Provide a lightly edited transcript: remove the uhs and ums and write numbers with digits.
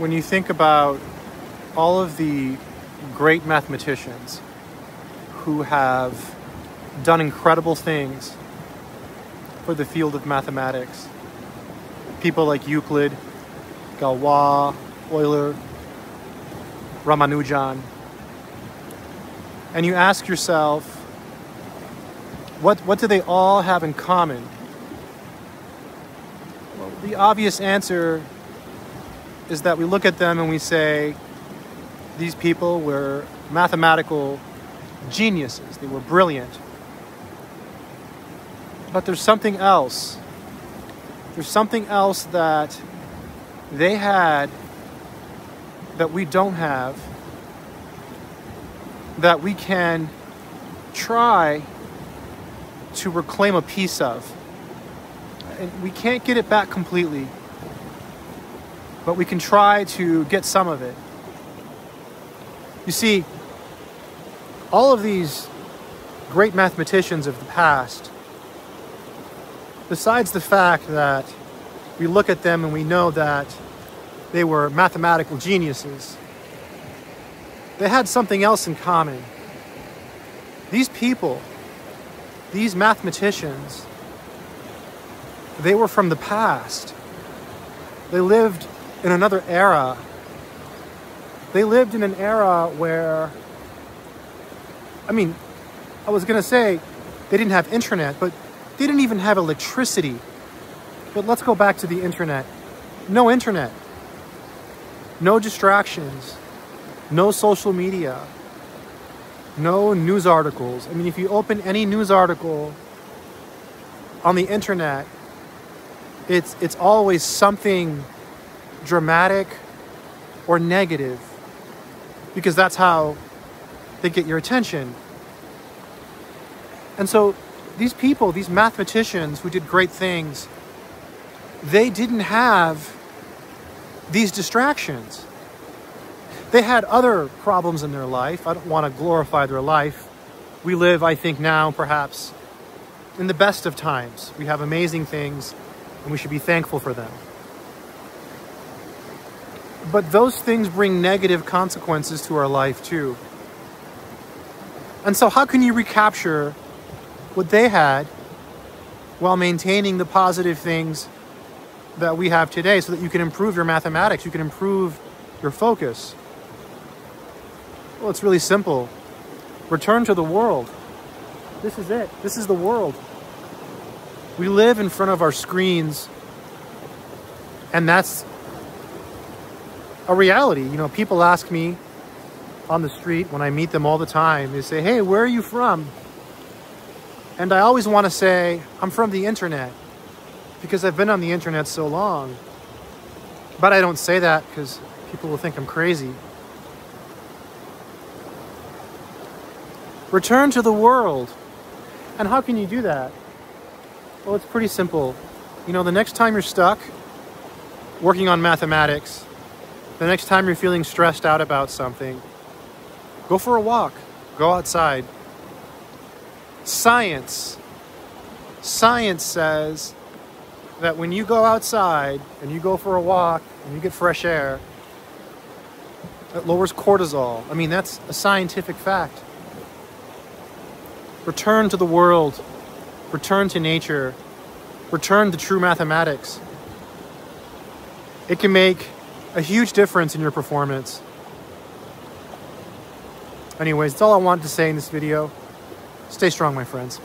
when you think about all of the great mathematicians who have done incredible things for the field of mathematics, people like Euclid, Galois, Euler, Ramanujan, and you ask yourself, what do they all have in common? Well, the obvious answer is that we look at them and we say, these people were mathematical geniuses, they were brilliant. But there's something else. There's something else that they had that we don't have, that we can try to reclaim a piece of. And we can't get it back completely, but we can try to get some of it. You see, all of these great mathematicians of the past, besides the fact that we look at them and we know that they were mathematical geniuses, they had something else in common. These people, these mathematicians, they were from the past. They lived in another era. They lived in an era where, I mean, I was gonna say they didn't have internet, but they didn't even have electricity. But let's go back to the internet. No internet, no distractions, no social media, no news articles. I mean, if you open any news article on the internet, it's always something dramatic or negative, because that's how they get your attention. And so these people, these mathematicians who did great things, they didn't have these distractions. They had other problems in their life. I don't want to glorify their life. We live, I think now, perhaps, in the best of times. We have amazing things, and we should be thankful for them. But those things bring negative consequences to our life, too. And so how can you recapture what they had while maintaining the positive things that we have today, so that you can improve your mathematics, you can improve your focus? Well, it's really simple. Return to the world. This is it. This is the world. We live in front of our screens, and that's a reality. You know, people ask me on the street when I meet them all the time, they say, hey, where are you from? And I always want to say, I'm from the internet, because I've been on the internet so long. But I don't say that because people will think I'm crazy. Return to the world. And how can you do that? Well, it's pretty simple. You know, the next time you're stuck working on mathematics, the next time you're feeling stressed out about something, go for a walk, go outside. Science says that when you go outside and you go for a walk and you get fresh air, it lowers cortisol. I mean, that's a scientific fact. Return to the world, return to nature, return to true mathematics. It can make a huge difference in your performance. Anyways, that's all I wanted to say in this video. Stay strong, my friends.